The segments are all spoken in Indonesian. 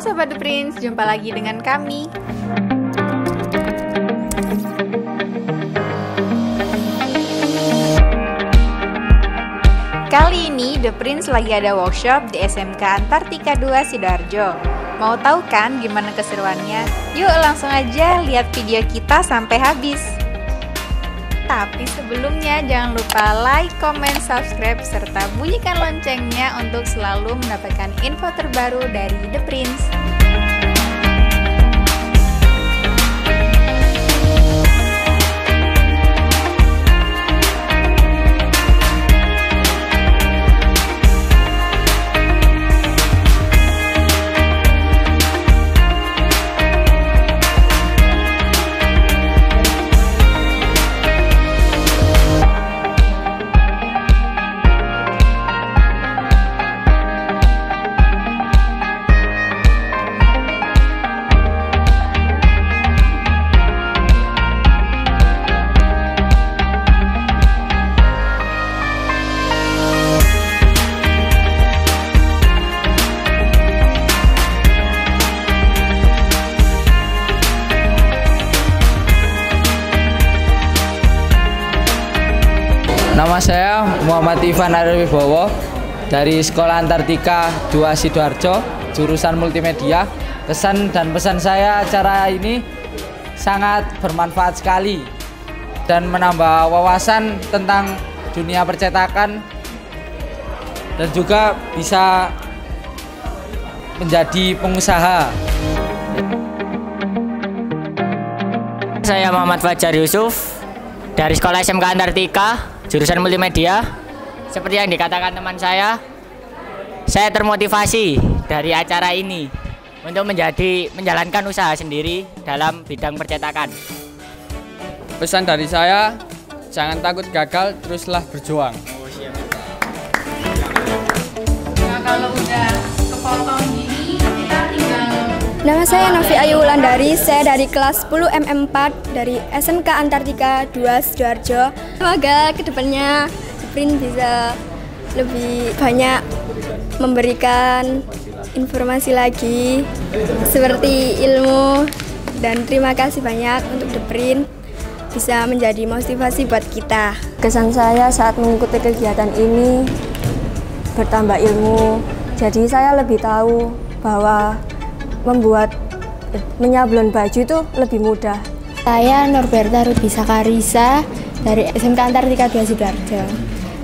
Halo Sobat The Prince, jumpa lagi dengan kami. Kali ini The Prince lagi ada workshop di SMK Antartika 2 Sidoarjo. Mau tahu kan gimana keseruannya? Yuk langsung aja lihat video kita sampai habis. Tapi sebelumnya jangan lupa like, comment, subscribe, serta bunyikan loncengnya untuk selalu mendapatkan info terbaru dari The Prince. Nama saya Muhammad Ivan Ardi Wibowo dari Sekolah Antartika 2 Sidoarjo, jurusan multimedia. Kesan dan pesan saya, acara ini sangat bermanfaat sekali dan menambah wawasan tentang dunia percetakan dan juga bisa menjadi pengusaha. Saya Muhammad Fajar Yusuf dari Sekolah SMK Antartika, jurusan multimedia. Seperti yang dikatakan teman saya termotivasi dari acara ini untuk menjalankan usaha sendiri dalam bidang percetakan. Pesan dari saya, jangan takut gagal, teruslah berjuang. Nah, kalau udah kepotong gini, kita tinggal... Nama saya Novi Ayu Wulandari, saya dari kelas 10 MM4 dari SMK Antartika 2 Sidoarjo. Semoga kedepannya The Prince bisa lebih banyak memberikan informasi lagi seperti ilmu, dan terima kasih banyak untuk The Prince bisa menjadi motivasi buat kita. Kesan saya saat mengikuti kegiatan ini bertambah ilmu, jadi saya lebih tahu bahwa menyablon baju itu lebih mudah. Saya Norberta Rubisakarisa dari SMK Antartika 2 Sidoarjo.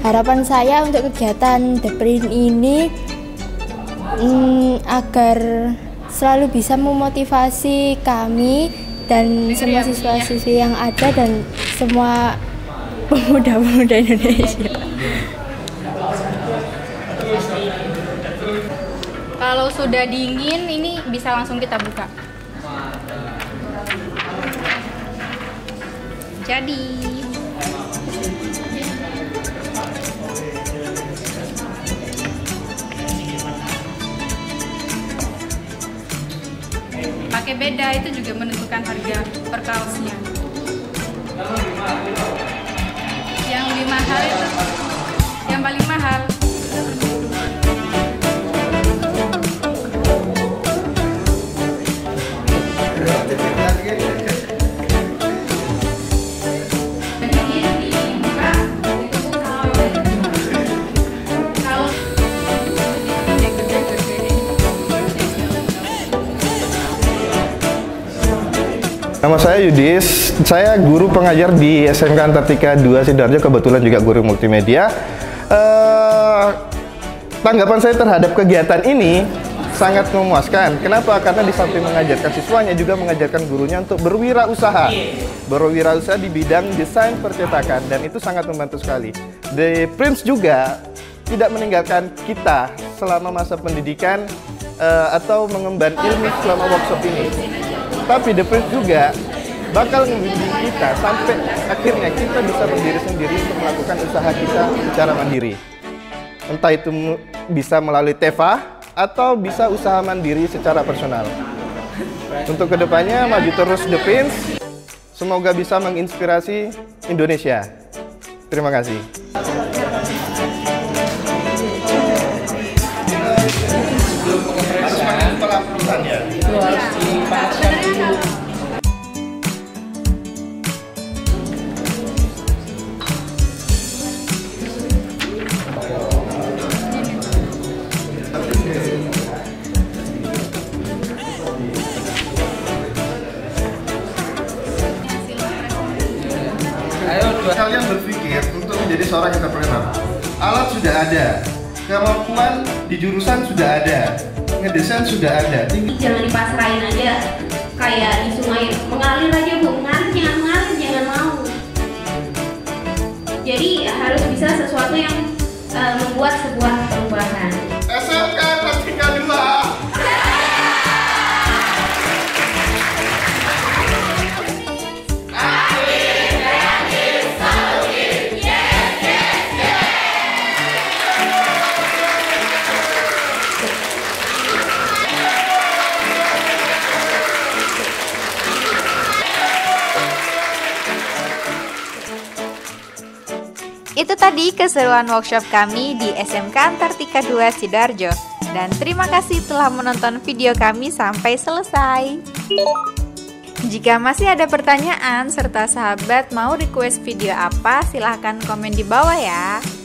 Harapan saya untuk kegiatan The Prince ini agar selalu bisa memotivasi kami dan semua siswa-siswi yang ada dan semua pemuda-pemuda Indonesia. Kalau sudah dingin ini bisa langsung kita buka. Jadi pakai beda itu juga menentukan harga per kaosnya. Yang lebih mahal itu yang paling mahal. Nama saya Yudis, saya guru pengajar di SMK Antartika 2 Sidoarjo, kebetulan juga guru multimedia. Tanggapan saya terhadap kegiatan ini sangat memuaskan. Kenapa? Karena di samping mengajarkan siswanya juga mengajarkan gurunya untuk berwirausaha. Berwirausaha di bidang desain percetakan, dan itu sangat membantu sekali. The Prince juga tidak meninggalkan kita selama masa pendidikan atau mengemban ilmu selama workshop ini. Tapi The Prince juga bakal membimbing kita sampai akhirnya kita bisa berdiri sendiri untuk melakukan usaha kita secara mandiri. Entah itu bisa melalui TEFA atau bisa usaha mandiri secara personal. Untuk kedepannya maju terus The Prince. Semoga bisa menginspirasi Indonesia. Terima kasih. sudah ada, kemampuan di jurusan sudah ada, ngedesain sudah ada. Jangan dipasrahin aja kayak di sungai, mengalir aja Bu, mengalir jangan mau. Jadi harus bisa sesuatu yang membuat sebuah perubahan. SMK Antartika 2. Itu tadi keseruan workshop kami di SMK Antartika 2 Sidoarjo. Dan terima kasih telah menonton video kami sampai selesai. Jika masih ada pertanyaan serta sahabat mau request video apa, silahkan komen di bawah ya.